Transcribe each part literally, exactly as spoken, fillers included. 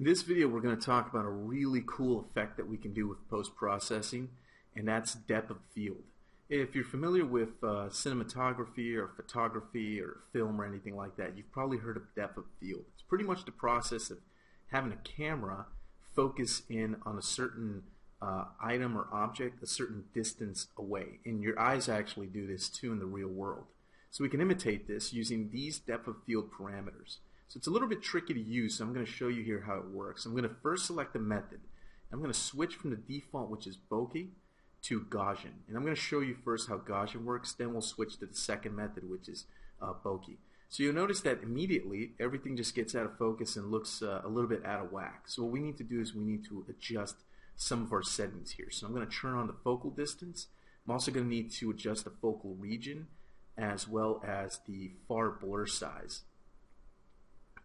In this video we're going to talk about a really cool effect that we can do with post-processing, and that's depth of field. If you're familiar with uh, cinematography or photography or film or anything like that, you've probably heard of depth of field. It's pretty much the process of having a camera focus in on a certain uh, item or object a certain distance away, and your eyes actually do this too in the real world. So we can imitate this using these depth of field parameters. So it's a little bit tricky to use, so I'm going to show you here how it works. I'm going to first select a method. I'm going to switch from the default, which is bokeh, to Gaussian. And I'm going to show you first how Gaussian works, then we'll switch to the second method, which is uh, bokeh. So you'll notice that immediately everything just gets out of focus and looks uh, a little bit out of whack. So what we need to do is we need to adjust some of our settings here. So I'm going to turn on the focal distance. I'm also going to need to adjust the focal region as well as the far blur size.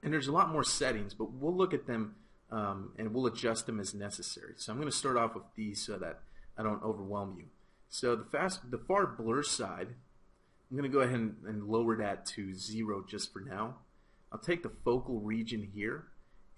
And there's a lot more settings, but we'll look at them um, and we'll adjust them as necessary. So I'm going to start off with these so that I don't overwhelm you. So the, fast, the far blur side, I'm going to go ahead and, and lower that to zero just for now. I'll take the focal region here,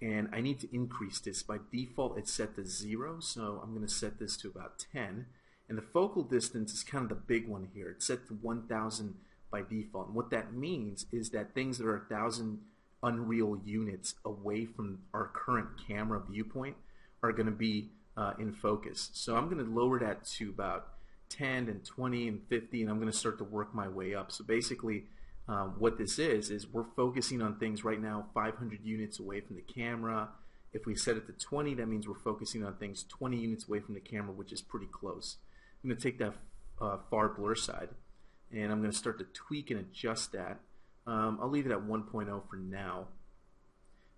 and I need to increase this. By default it's set to zero, so I'm going to set this to about ten. And the focal distance is kind of the big one here. It's set to one thousand by default. And what that means is that things that are one thousand Unreal units away from our current camera viewpoint are going to be uh, in focus. So I'm going to lower that to about ten and twenty and fifty, and I'm going to start to work my way up. So basically um, what this is is we're focusing on things right now five hundred units away from the camera. If we set it to twenty, that means we're focusing on things twenty units away from the camera, which is pretty close. I'm going to take that uh, far blur side, and I'm going to start to tweak and adjust that. Um, I'll leave it at one point zero for now.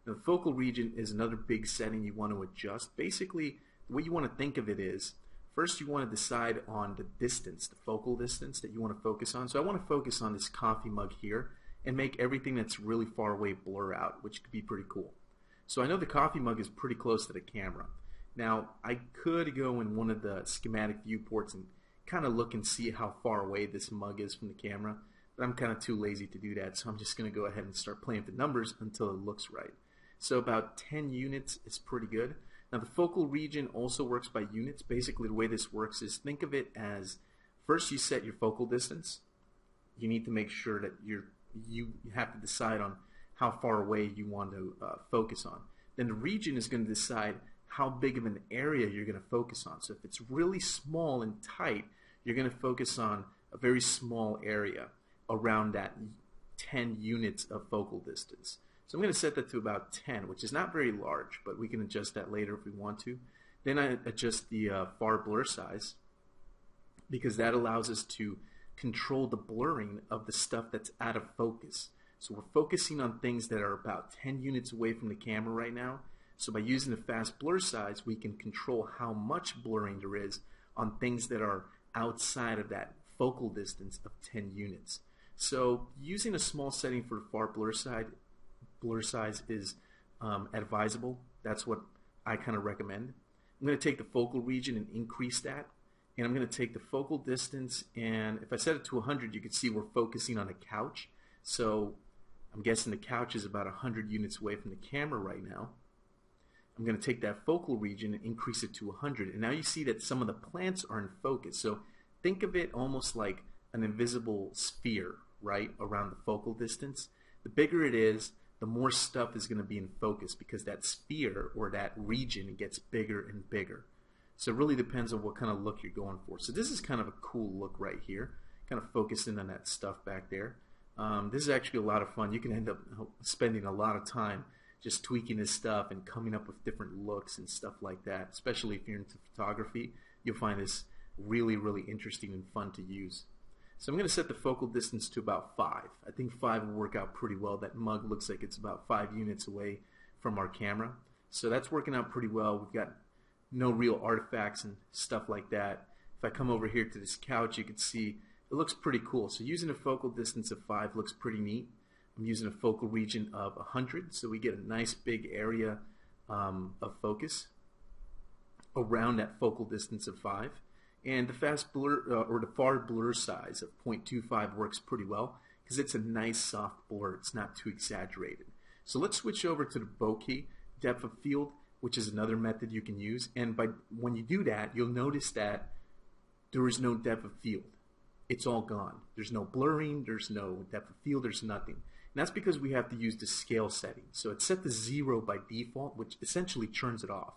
Now, the focal region is another big setting you want to adjust. Basically, the way you want to think of it is, first you want to decide on the distance, the focal distance that you want to focus on. So I want to focus on this coffee mug here and make everything that's really far away blur out, which could be pretty cool. So I know the coffee mug is pretty close to the camera. Now, I could go in one of the schematic viewports and kind of look and see how far away this mug is from the camera. I'm kind of too lazy to do that, so I'm just going to go ahead and start playing with the numbers until it looks right. So about ten units is pretty good. Now the focal region also works by units. Basically the way this works is, think of it as, first you set your focal distance. You need to make sure that you're, you have to decide on how far away you want to uh, focus on. Then the region is going to decide how big of an area you're going to focus on. So if it's really small and tight, you're going to focus on a very small area around that ten units of focal distance. So I'm going to set that to about ten, which is not very large, but we can adjust that later if we want to. Then I adjust the uh, far blur size, because that allows us to control the blurring of the stuff that's out of focus. So we're focusing on things that are about ten units away from the camera right now. So by using the fast blur size, we can control how much blurring there is on things that are outside of that focal distance of ten units. So using a small setting for the far blur side, blur size is um, advisable. That's what I kind of recommend. I'm going to take the focal region and increase that. And I'm going to take the focal distance, and if I set it to one hundred, you can see we're focusing on a couch. So I'm guessing the couch is about one hundred units away from the camera right now. I'm going to take that focal region and increase it to one hundred. And now you see that some of the plants are in focus. So think of it almost like an invisible sphere, right, around the focal distance. The bigger it is, the more stuff is going to be in focus, because that sphere or that region gets bigger and bigger. So it really depends on what kind of look you're going for. So this is kind of a cool look right here, kind of focusing on that stuff back there. Um, this is actually a lot of fun. You can end up spending a lot of time just tweaking this stuff and coming up with different looks and stuff like that. Especially if you're into photography, you'll find this really, really interesting and fun to use. So I'm going to set the focal distance to about five. I think five will work out pretty well. That mug looks like it's about five units away from our camera. So that's working out pretty well. We've got no real artifacts and stuff like that. If I come over here to this couch, you can see it looks pretty cool. So using a focal distance of five looks pretty neat. I'm using a focal region of one hundred, so we get a nice big area um, of focus around that focal distance of five. And the fast blur uh, or the far blur size of zero point two five works pretty well, because it's a nice soft blur. It's not too exaggerated. So let's switch over to the bokeh depth of field, which is another method you can use. And by when you do that, you'll notice that there is no depth of field. It's all gone. There's no blurring, there's no depth of field, there's nothing. And that's because we have to use the scale setting. So it's set to zero by default, which essentially turns it off.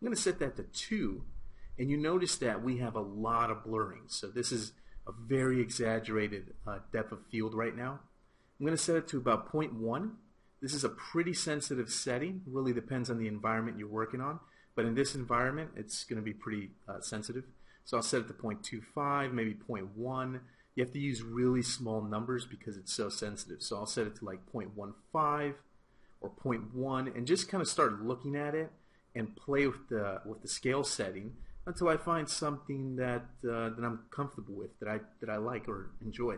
I'm going to set that to two, and you notice that we have a lot of blurring. So this is a very exaggerated uh, depth of field right now. I'm going to set it to about zero point one. This is a pretty sensitive setting. Really depends on the environment you're working on, but in this environment it's going to be pretty uh, sensitive. So I'll set it to zero point two five, maybe zero point one. You have to use really small numbers because it's so sensitive. So I'll set it to like zero point one five or zero point one, and just kind of start looking at it and play with the with the scale setting until I find something that uh, that I'm comfortable with, that I that I like or enjoy.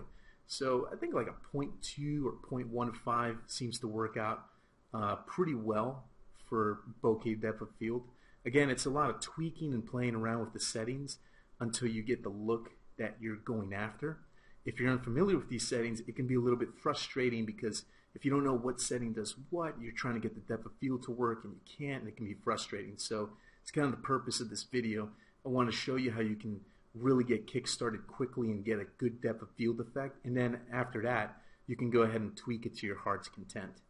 So I think like a zero point two or zero point one five seems to work out uh, pretty well for bokeh depth of field. Again, it's a lot of tweaking and playing around with the settings until you get the look that you're going after. If you're unfamiliar with these settings, it can be a little bit frustrating, because if you don't know what setting does what, you're trying to get the depth of field to work and you can't, and it can be frustrating. So it's kind of the purpose of this video. I want to show you how you can really get kick-started quickly and get a good depth of field effect, and then after that you can go ahead and tweak it to your heart's content.